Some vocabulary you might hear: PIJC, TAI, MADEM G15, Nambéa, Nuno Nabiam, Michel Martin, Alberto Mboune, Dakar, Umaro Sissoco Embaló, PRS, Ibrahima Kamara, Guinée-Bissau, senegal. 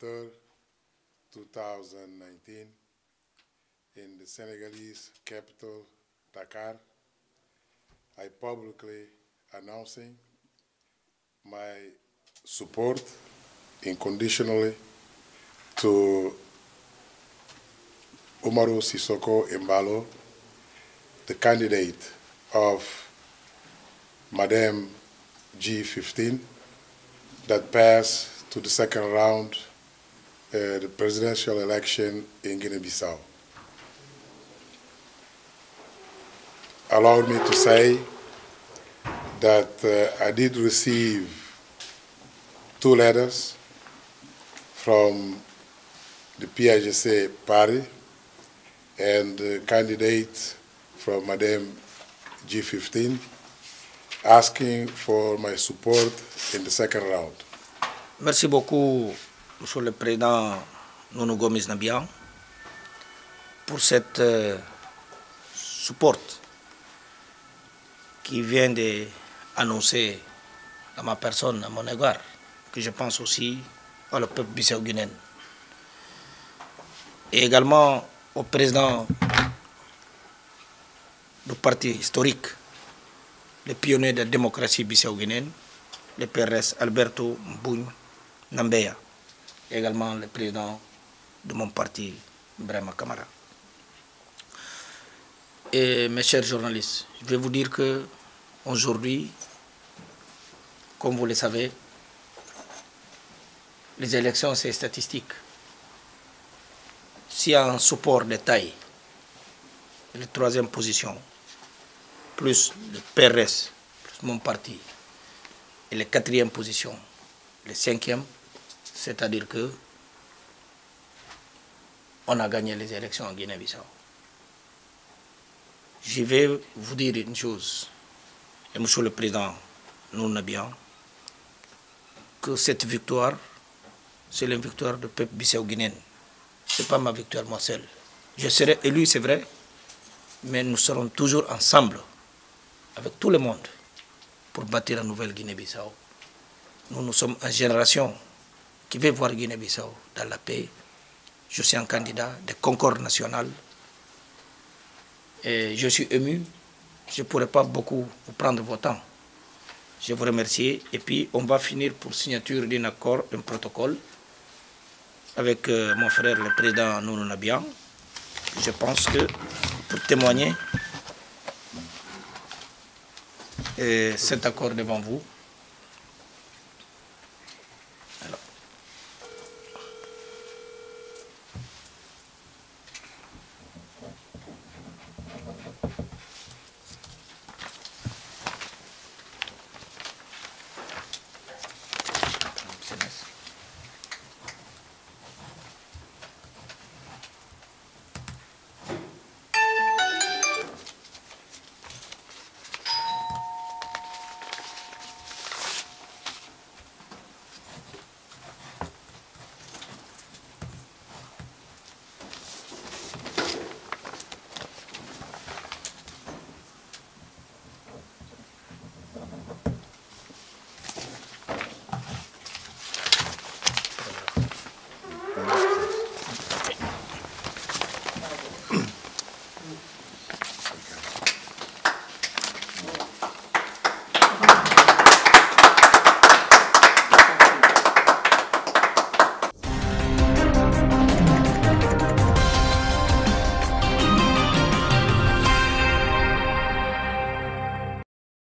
3rd, 2019, in the Senegalese capital, Dakar, I publicly announcing my support unconditionally to Umaro Sissoco Embaló, the candidate of MADEM G15 that passed to the second round the presidential election in Guinea-Bissau. Allow me to say that I did receive 2 letters from the PIJC party and the candidate from MADEM G15 asking for my support in the second round. Merci beaucoup, Monsieur le Président Nuno Nabiam, pour cette support qui vient d'annoncer à ma personne, à mon égard, que je pense aussi au peuple bissau-guinéen. Et également au président du parti historique, le pionnier de la démocratie bissau-guinéenne, le PRS Alberto Mboune, Nambéa, et également le président de mon parti, Ibrahima Kamara. Et mes chers journalistes, je vais vous dire que aujourd'hui, comme vous le savez, les élections, c'est statistique. S'il y a un support de TAI, la 3e position, plus le PRS, plus mon parti, et la 4e position, le 5e, c'est-à-dire que on a gagné les élections en Guinée-Bissau. Je vais vous dire une chose, et Monsieur le Président Nuno Nabiam, que cette victoire, c'est la victoire du peuple bissau-guinéen. Ce n'est pas ma victoire, moi seul. Je serai élu, c'est vrai, mais nous serons toujours ensemble, avec tout le monde, pour bâtir la nouvelle Guinée-Bissau. Nous sommes une génération qui veut voir Guinée-Bissau dans la paix. Je suis un candidat de concorde nationale. Et je suis ému. Je ne pourrai pas beaucoup vous prendre vos temps. Je vous remercie. Et puis, on va finir pour signature d'un accord, un protocole, avec mon frère, le président Nuno Nabiam. Je pense que, pour témoigner, cet accord devant vous,